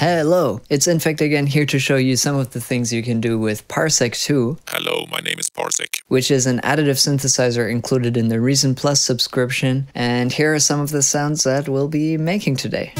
Hello, it's INFEKT again, here to show you some of the things you can do with Parsec 2. Hello, my name is Parsec. Which is an additive synthesizer included in the Reason Plus subscription. And here are some of the sounds that we'll be making today.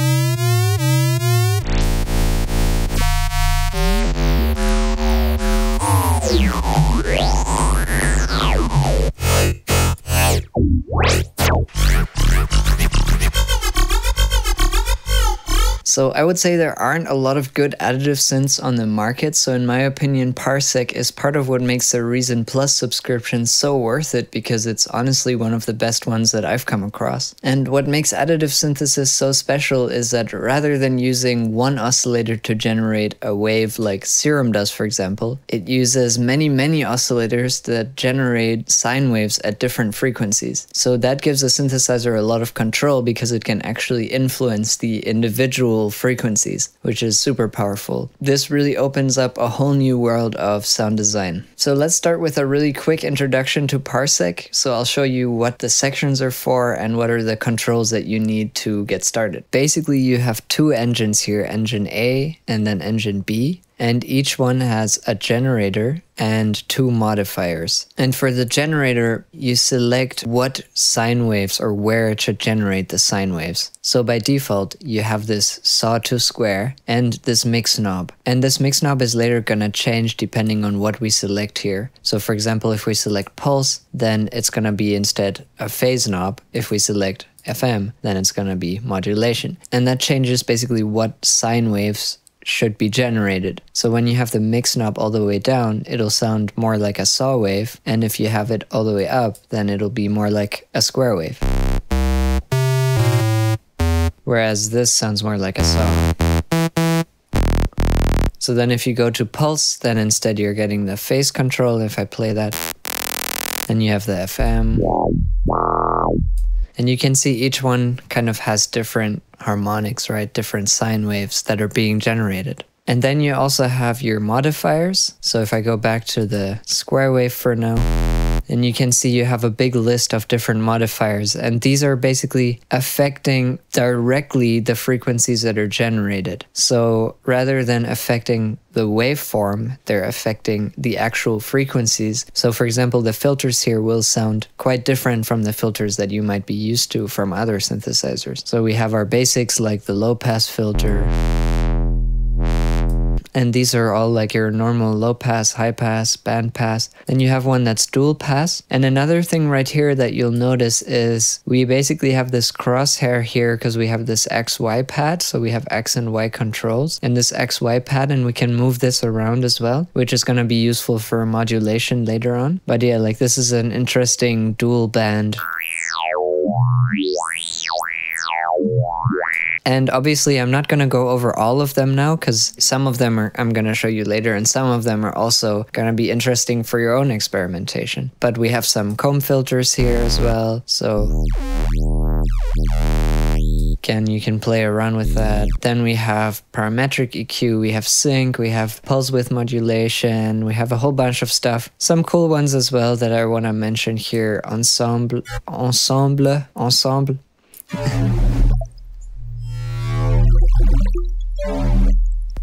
So I would say there aren't a lot of good additive synths on the market, so in my opinion Parsec is part of what makes the Reason Plus subscription so worth it, because it's honestly one of the best ones that I've come across. And what makes additive synthesis so special is that rather than using one oscillator to generate a wave like Serum does, for example, it uses many oscillators that generate sine waves at different frequencies. So that gives a synthesizer a lot of control because it can actually influence the individual frequencies, which is super powerful. This really opens up a whole new world of sound design. So let's start with a really quick introduction to Parsec. So I'll show you what the sections are for and what are the controls that you need to get started. Basically, you have two engines here, engine A and then engine B. And each one has a generator and two modifiers. And for the generator, you select what sine waves or where it should generate the sine waves. So by default, you have this sawtooth square and this mix knob. And this mix knob is later gonna change depending on what we select here. So for example, if we select pulse, then it's gonna be instead a phase knob. If we select FM, then it's gonna be modulation. And that changes basically what sine waves should be generated. So when you have the mix knob all the way down, it'll sound more like a saw wave, and if you have it all the way up, then it'll be more like a square wave. Whereas this sounds more like a saw. So then if you go to pulse, then instead you're getting the phase control. If I play that, then you have the FM. And you can see each one kind of has different harmonics, right? Different sine waves that are being generated. And then you also have your modifiers. So if I go back to the square wave for now, and you can see you have a big list of different modifiers, and these are basically affecting directly the frequencies that are generated. So rather than affecting the waveform, they're affecting the actual frequencies. So for example, the filters here will sound quite different from the filters that you might be used to from other synthesizers. So we have our basics like the low pass filter, and these are all like your normal low pass, high pass, band pass. Then you have one that's dual pass. And another thing right here that you'll notice is we basically have this crosshair here because we have this XY pad. So we have X and Y controls and this XY pad, and we can move this around as well, which is going to be useful for modulation later on. But yeah, like this is an interesting dual band. And obviously I'm not going to go over all of them now because some of them are, I'm going to show you later, and some of them are also going to be interesting for your own experimentation. But we have some comb filters here as well, so you can play around with that. Then we have parametric EQ, we have sync, we have pulse width modulation, we have a whole bunch of stuff. Some cool ones as well that I want to mention here, ensemble.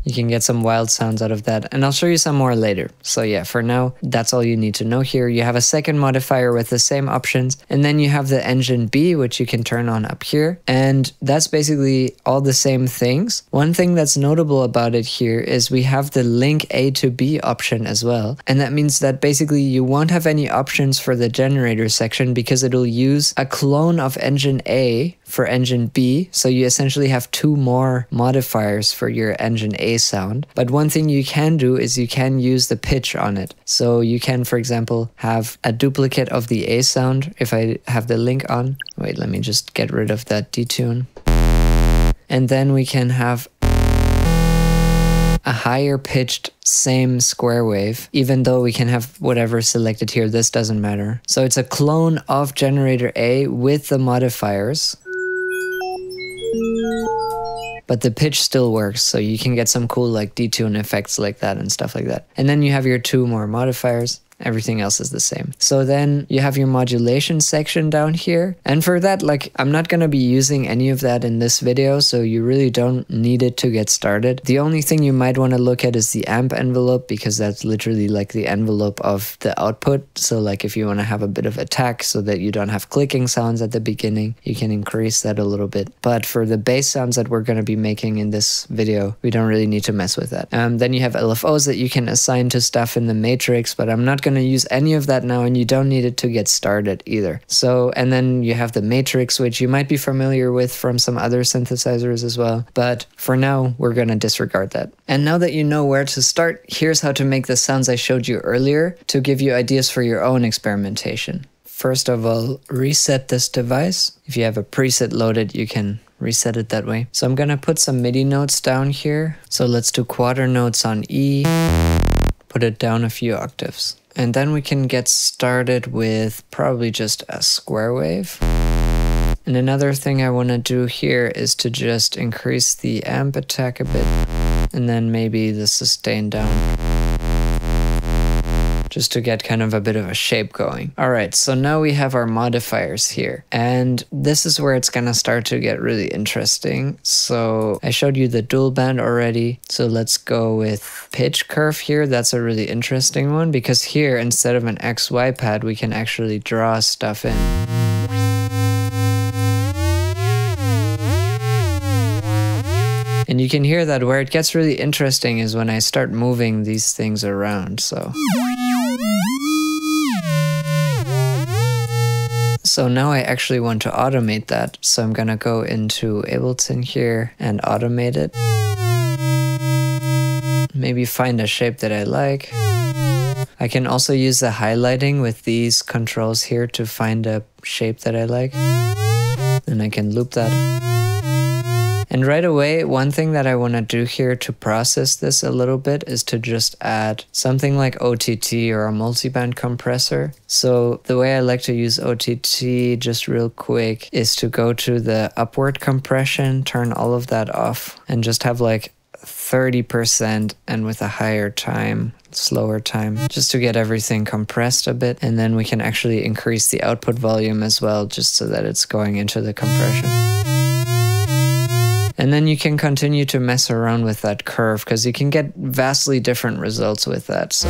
You can get some wild sounds out of that, and I'll show you some more later. So yeah, for now, that's all you need to know here. You have a second modifier with the same options, and then you have the engine B, which you can turn on up here, and that's basically all the same things. One thing that's notable about it here is we have the link A to B option as well, and that means that basically you won't have any options for the generator section because it'll use a clone of engine A for engine B, so you essentially have two more modifiers for your engine A sound. But one thing you can do is you can use the pitch on it. So you can, for example, have a duplicate of the A sound if I have the link on. Wait, let me just get rid of that detune. And then we can have a higher pitched same square wave, even though we can have whatever selected here. This doesn't matter. So it's a clone of generator A with the modifiers. But the pitch still works, so you can get some cool like detune effects like that and stuff like that. And then you have your two more modifiers. Everything else is the same. So then you have your modulation section down here. And for that, like, I'm not going to be using any of that in this video, so you really don't need it to get started. The only thing you might want to look at is the amp envelope, because that's literally like the envelope of the output. So like if you want to have a bit of attack so that you don't have clicking sounds at the beginning, you can increase that a little bit. But for the bass sounds that we're going to be making in this video, we don't really need to mess with that. Then you have LFOs that you can assign to stuff in the matrix, but I'm not going to use any of that now, and you don't need it to get started either. So, and then you have the matrix, which you might be familiar with from some other synthesizers as well, but for now we're going to disregard that. And now that you know where to start, here's how to make the sounds I showed you earlier to give you ideas for your own experimentation. First of all, reset this device. If you have a preset loaded, you can reset it that way. So I'm going to put some MIDI notes down here. So let's do quarter notes on E, put it down a few octaves. And then we can get started with probably just a square wave. And another thing I want to do here is to just increase the amp attack a bit, and then maybe the sustain down, just to get kind of a bit of a shape going. All right, so now we have our modifiers here, and this is where it's gonna start to get really interesting. So I showed you the dual band already, so let's go with pitch curve here. That's a really interesting one, because here, instead of an XY pad, we can actually draw stuff in. And you can hear that where it gets really interesting is when I start moving these things around, so. So now I actually want to automate that. So I'm gonna go into Ableton here and automate it. Maybe find a shape that I like. I can also use the highlighting with these controls here to find a shape that I like. And I can loop that. And right away, one thing that I want to do here to process this a little bit is to just add something like OTT or a multiband compressor. So the way I like to use OTT just real quick is to go to the upward compression, turn all of that off, and just have like 30% and with a higher time, slower time, just to get everything compressed a bit. And then we can actually increase the output volume as well, just so that it's going into the compression. And then you can continue to mess around with that curve, because you can get vastly different results with that. So.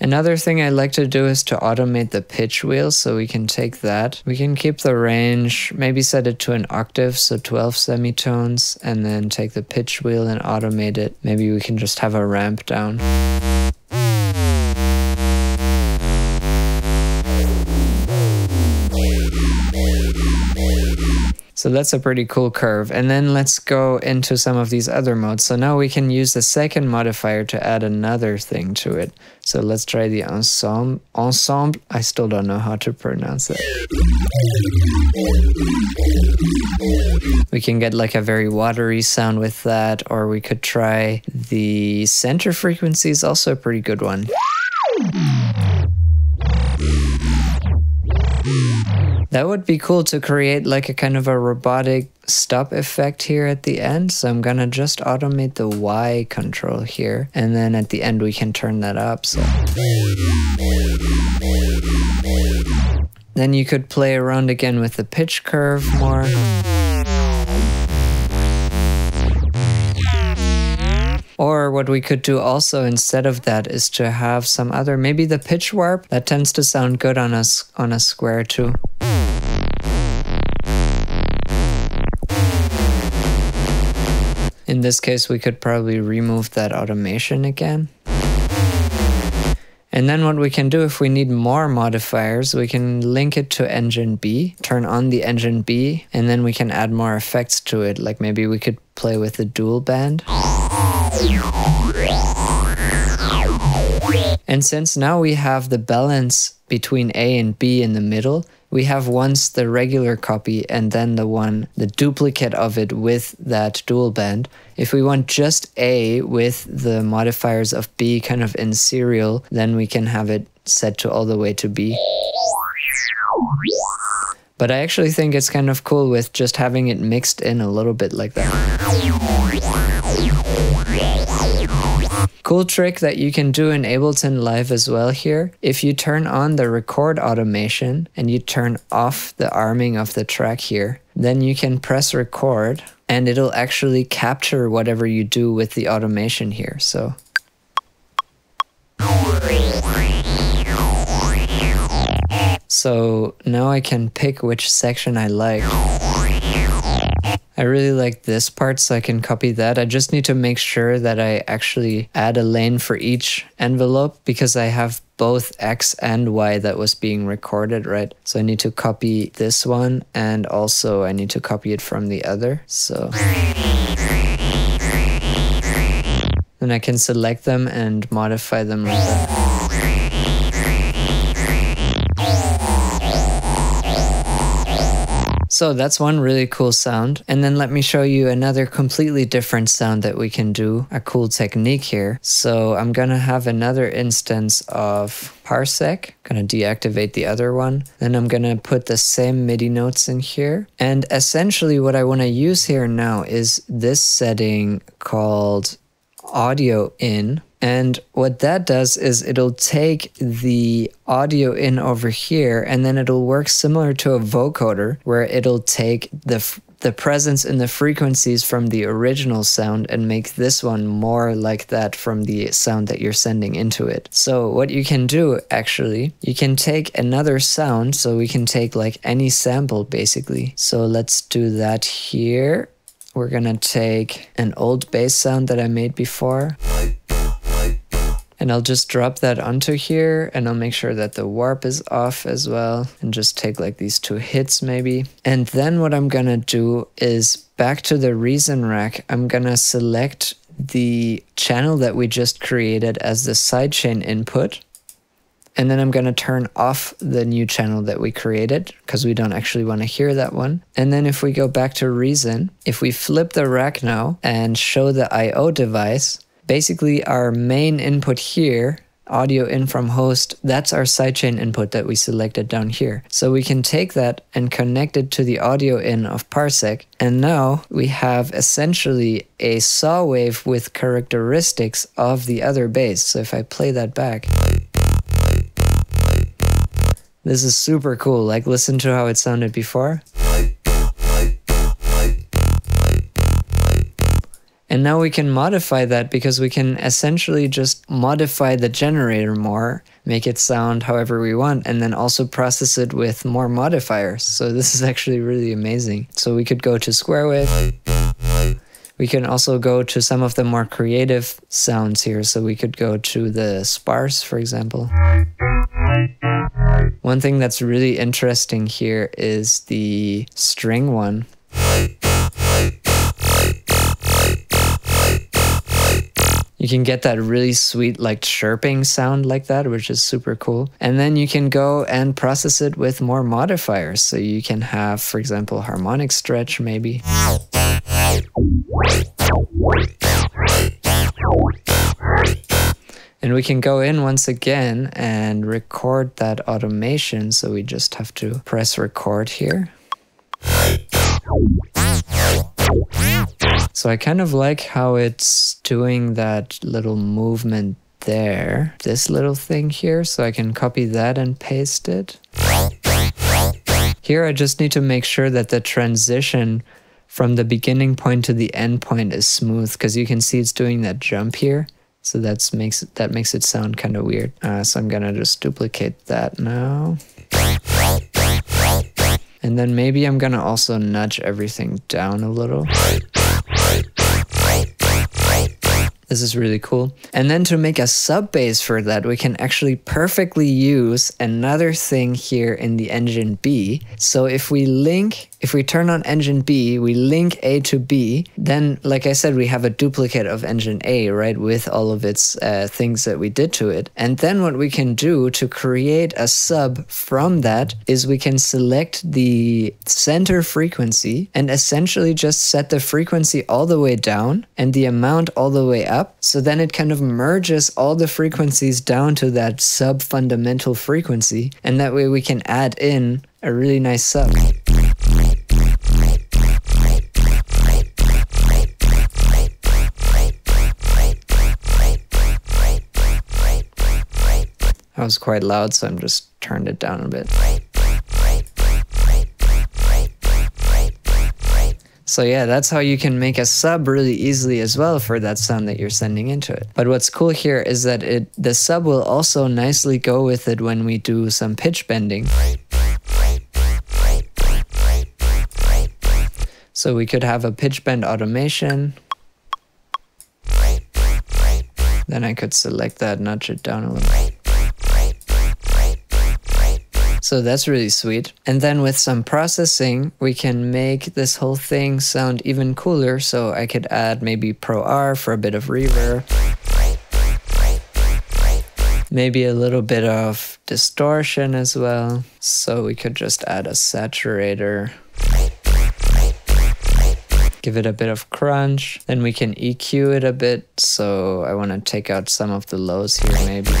Another thing I like to do is to automate the pitch wheel, so we can take that. We can keep the range, maybe set it to an octave, so 12 semitones, and then take the pitch wheel and automate it. Maybe we can just have a ramp down. So that's a pretty cool curve. And then let's go into some of these other modes. So now we can use the second modifier to add another thing to it. So let's try the ensemble. Ensemble. I still don't know how to pronounce it. We can get like a very watery sound with that, or we could try the center frequency is also a pretty good one. That would be cool to create like a kind of a robotic stop effect here at the end. So I'm gonna just automate the Y control here, and then at the end we can turn that up. So. Then you could play around again with the pitch curve more. Or what we could do also instead of that is to have some other, maybe the pitch warp. That tends to sound good on a square too. In this case, we could probably remove that automation again. And then what we can do if we need more modifiers, we can link it to Engine B, turn on the Engine B, and then we can add more effects to it. Like maybe we could play with the dual band. And since now we have the balance between A and B in the middle, we have once the regular copy and then the duplicate of it with that dual band. If we want just A with the modifiers of B kind of in serial, then we can have it set to all the way to B. But I actually think it's kind of cool with just having it mixed in a little bit like that. Cool trick that you can do in Ableton Live as well here. If you turn on the record automation and you turn off the arming of the track here, then you can press record and it'll actually capture whatever you do with the automation here. So. So now I can pick which section I like. I really like this part, so I can copy that. I just need to make sure that I actually add a lane for each envelope because I have both X and Y that was being recorded, right? So I need to copy this one and also I need to copy it from the other. So then I can select them and modify them like that. So that's one really cool sound. And then let me show you another completely different sound that we can do, a cool technique here. So I'm gonna have another instance of Parsec, gonna deactivate the other one. Then I'm gonna put the same MIDI notes in here. And essentially what I wanna use here now is this setting called audio in. And what that does is it'll take the audio in over here and then it'll work similar to a vocoder where it'll take the presence in the frequencies from the original sound and make this one more like that from the sound that you're sending into it. So what you can do actually, you can take another sound, so we can take like any sample basically. So let's do that here. We're gonna take an old bass sound that I made before. And I'll just drop that onto here and I'll make sure that the warp is off as well and just take like these two hits maybe. And then what I'm gonna do is back to the Reason rack, I'm gonna select the channel that we just created as the sidechain input. And then I'm gonna turn off the new channel that we created because we don't actually wanna hear that one. And then if we go back to Reason, if we flip the rack now and show the IO device, basically our main input here, audio in from host, that's our sidechain input that we selected down here. So we can take that and connect it to the audio in of Parsec. And now we have essentially a saw wave with characteristics of the other bass. So if I play that back, this is super cool. Like listen to how it sounded before. And now we can modify that because we can essentially just modify the generator more, make it sound however we want, and then also process it with more modifiers. So this is actually really amazing. So we could go to square wave. We can also go to some of the more creative sounds here. So we could go to the sparse, for example. One thing that's really interesting here is the string one. You can get that really sweet like chirping sound like that, which is super cool. And then you can go and process it with more modifiers. So you can have, for example, harmonic stretch maybe. And we can go in once again and record that automation. So we just have to press record here. So I kind of like how it's doing that little movement there, this little thing here, so I can copy that and paste it. Here I just need to make sure that the transition from the beginning point to the end point is smooth, because you can see it's doing that jump here, so that makes it sound kind of weird. So I'm gonna just duplicate that now. And then maybe I'm gonna also nudge everything down a little. This is really cool. And then to make a sub bass for that, we can actually perfectly use another thing here in the engine B. So if we turn on engine B, we link A to B, then like I said, we have a duplicate of engine A, right? With all of its things that we did to it. And then what we can do to create a sub from that is we can select the center frequency and essentially just set the frequency all the way down and the amount all the way up. So then it kind of merges all the frequencies down to that sub fundamental frequency. And that way we can add in a really nice sub. That was quite loud, so I'm just turned it down a bit. So yeah, that's how you can make a sub really easily as well for that sound that you're sending into it. But what's cool here is that the sub will also nicely go with it when we do some pitch bending. So we could have a pitch bend automation. Then I could select that, nudge it down a little. So that's really sweet. And then with some processing, we can make this whole thing sound even cooler. So I could add maybe Pro-R for a bit of reverb. Maybe a little bit of distortion as well. So we could just add a saturator. Give it a bit of crunch. Then we can EQ it a bit. So I want to take out some of the lows here maybe.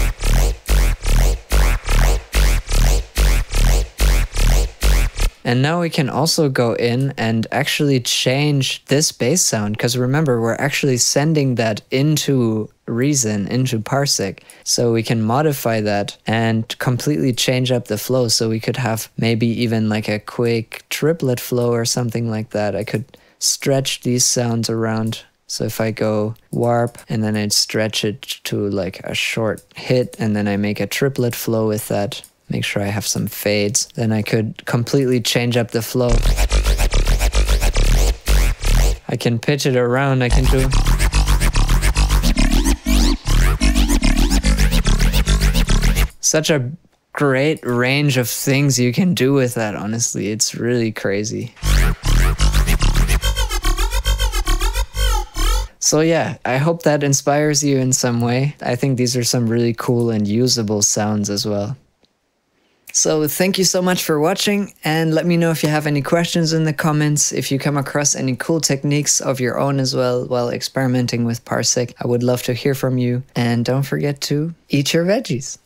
And now we can also go in and actually change this bass sound, because remember, we're actually sending that into Reason, into Parsec. So we can modify that and completely change up the flow. So we could have maybe even like a quick triplet flow or something like that. I could stretch these sounds around. So if I go warp and then I'd stretch it to like a short hit and then I make a triplet flow with that. Make sure I have some fades. Then I could completely change up the flow. I can pitch it around, I can do... Such a great range of things you can do with that, honestly. It's really crazy. So yeah, I hope that inspires you in some way. I think these are some really cool and usable sounds as well. So thank you so much for watching, and let me know if you have any questions in the comments, if you come across any cool techniques of your own as well while experimenting with Parsec. I would love to hear from you, and don't forget to eat your veggies.